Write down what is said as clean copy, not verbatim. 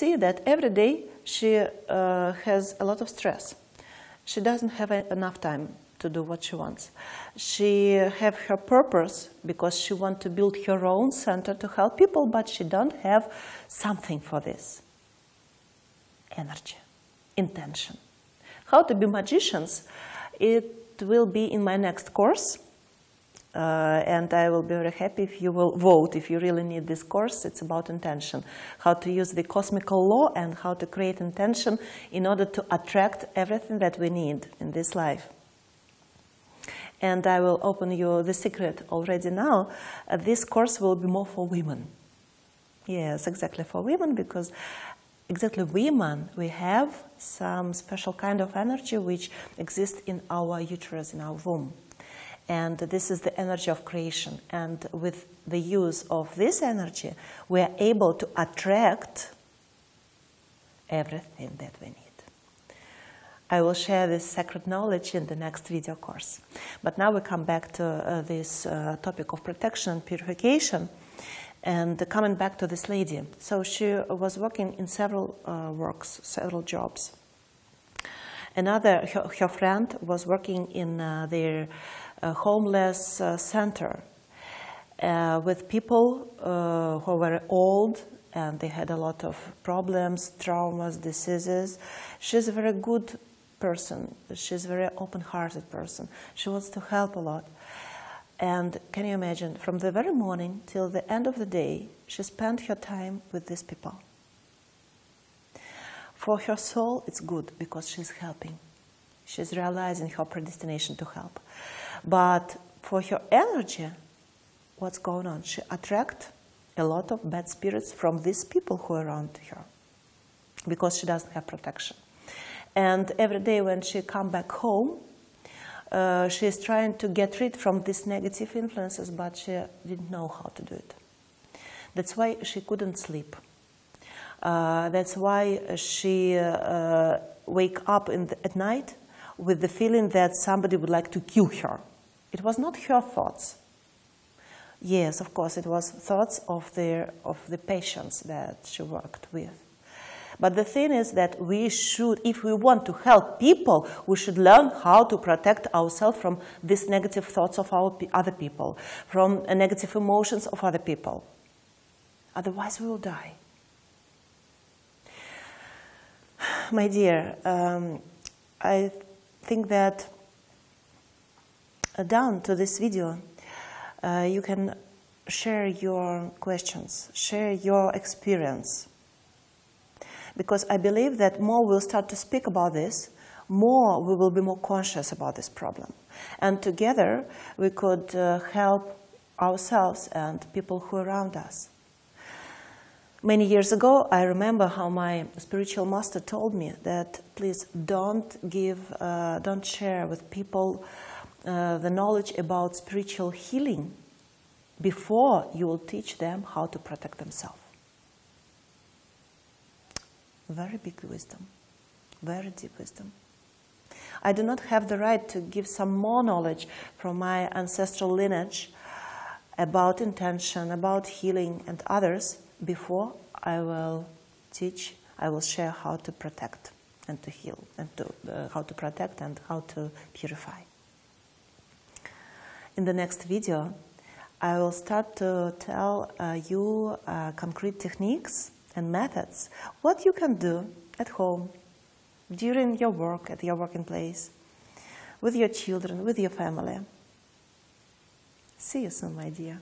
see that every day she has a lot of stress. She doesn't have enough time to do what she wants. She have her purpose because she wants to build her own center to help people, but she don't have something for this. Energy, intention. How to be magicians, it will be in my next course. And I will be very happy if you will vote if you really need this course. It's about intention, how to use the cosmical law and how to create intention in order to attract everything that we need in this life. And I will open you the secret already now. This course will be more for women. Yes, exactly for women, because exactly women, we have some special kind of energy which exists in our uterus, in our womb. And this is the energy of creation. And with the use of this energy, we are able to attract everything that we need. I will share this sacred knowledge in the next video course. But now we come back to this topic of protection and purification. And coming back to this lady. So she was working in several works, several jobs. Another, her friend was working in their homeless center with people who were old, and they had a lot of problems, traumas, diseases. She's a very good person. She's a very open-hearted person. She wants to help a lot. And can you imagine, from the very morning till the end of the day, she spent her time with these people. For her soul, it's good, because she's helping. She's realizing her predestination to help. But for her energy, what's going on? She attracts a lot of bad spirits from these people who are around her, because she doesn't have protection. And every day when she comes back home, she is trying to get rid from these negative influences, but she didn't know how to do it. That's why she couldn't sleep. That's why she wake up at night with the feeling that somebody would like to kill her. It was not her thoughts. Yes, of course, it was thoughts of the patients that she worked with. But the thing is that we should, if we want to help people, we should learn how to protect ourselves from these negative thoughts of other people, from negative emotions of other people. Otherwise, we will die. My dear, I think that down to this video, you can share your questions, share your experience. Because I believe that more we'll start to speak about this, more we will be more conscious about this problem. And together we could help ourselves and people who are around us. Many years ago, I remember how my spiritual master told me that please don't share with people the knowledge about spiritual healing before you will teach them how to protect themselves. Very big wisdom, very deep wisdom. I do not have the right to give some more knowledge from my ancestral lineage about intention, about healing and others before I will teach, I will share how to protect and to heal, and to, how to protect and how to purify. In the next video, I will start to tell you concrete techniques and methods, what you can do at home, during your work, at your working place, with your children, with your family. See you soon, my dear.